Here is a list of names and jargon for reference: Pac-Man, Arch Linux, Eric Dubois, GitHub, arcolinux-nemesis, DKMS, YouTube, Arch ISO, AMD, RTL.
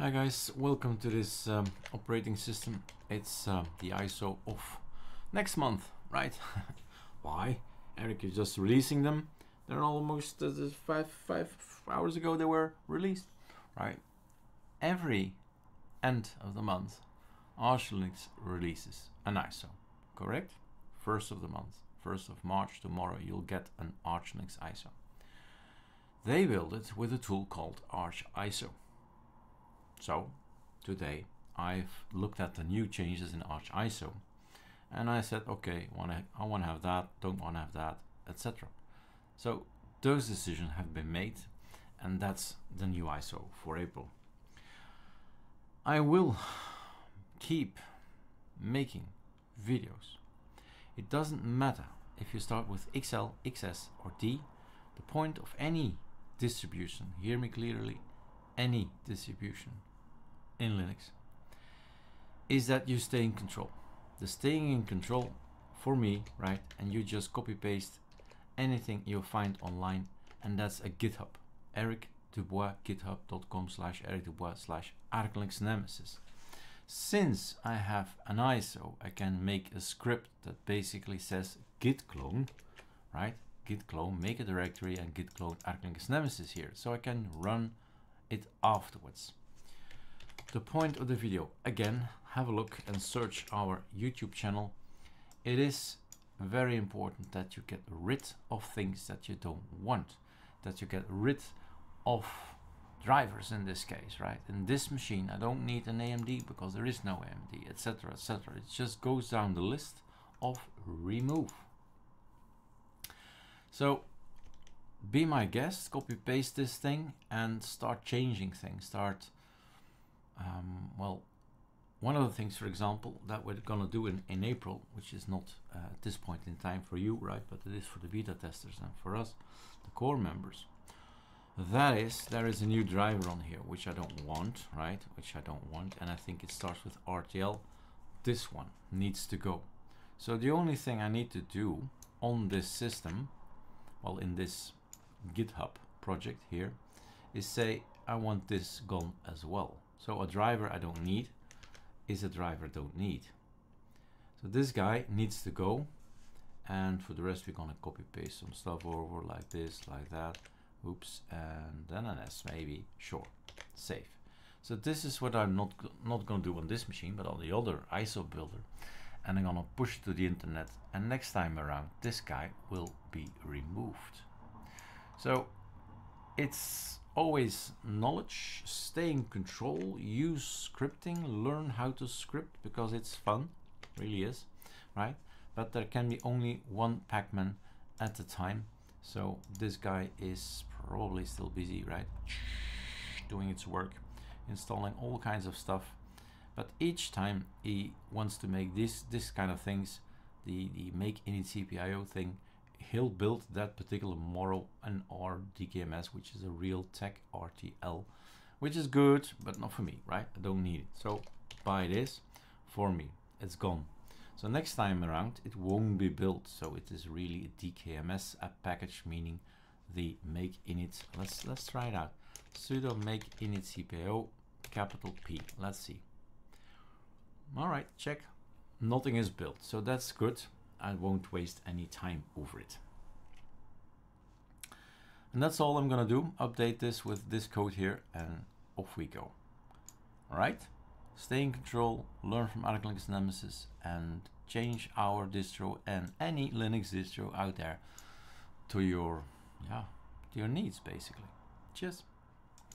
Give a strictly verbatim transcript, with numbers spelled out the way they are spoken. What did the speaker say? Hi guys, welcome to this um, operating system. It's uh, the I S O of next month, right? Why? Eric is just releasing them. They're almost uh, five five hours ago they were released, right? Every end of the month, Arch Linux releases an I S O, correct? First of the month, first of March, tomorrow you'll get an Arch Linux I S O. They build it with a tool called Arch I S O. So today I've looked at the new changes in Arch I S O and I said, okay, wanna, I want to have that, don't want to have that, et cetera. So those decisions have been made and that's the new I S O for April. I will keep making videos. It doesn't matter if you start with X L, X S or D. The point of any distribution, hear me clearly, any distribution in Linux is that you stay in control. The staying in control for me, right? And you just copy paste anything you'll find online, and that's a GitHub. Eric Dubois, github.com slash Eric Dubois slash arcolinux-nemesis. Since I have an I S O, I can make a script that basically says git clone, right? Git clone, make a directory and git clone arcolinux-nemesis here. So I can run it afterwards. The point of the video, again, have a look and search our YouTube channel. It is very important that you get rid of things that you don't want, that you get rid of drivers in this case, right? In this machine, I don't need an A M D because there is no A M D, et cetera, et cetera. It just goes down the list of remove. So, be my guest, copy paste this thing and start changing things. Start, um, well, one of the things, for example, that we're going to do in, in April, which is not uh, at this point in time for you, right? But it is for the beta testers and for us, the core members. That is, there is a new driver on here, which I don't want, right? Which I don't want. And I think it starts with R T L. This one needs to go. So the only thing I need to do on this system, well, in this GitHub project here, is say I want this gone as well. So a driver I don't need is a driver don't need. So this guy needs to go, and for the rest we're gonna copy paste some stuff over like this, like that, oops, and then an S maybe, sure, save. So this is what I'm not not gonna do on this machine, but on the other I S O builder, and I'm gonna push to the internet, and next time around this guy will be removed. So it's always knowledge, stay in control, use scripting, learn how to script because it's fun, really is, right? But there can be only one Pac-Man at a time. So this guy is probably still busy, right? Doing its work, installing all kinds of stuff. But each time he wants to make this, this kind of things, the, the make init C P I O thing, he'll build that particular model and our D K M S, which is a real tech R T L, which is good, but not for me, right? I don't need it. So buy this for me, it's gone. So next time around, it won't be built. So it is really a D K M S, a package, meaning the make init. Let's, let's try it out. Sudo make init C P I O, capital P, let's see. All right, check, nothing is built. So that's good. I won't waste any time over it. And that's all I'm gonna do. Update this with this code here and off we go. All right, stay in control, learn from Arch Linux-Nemesis and change our distro and any Linux distro out there to your, yeah, to your needs basically. Cheers.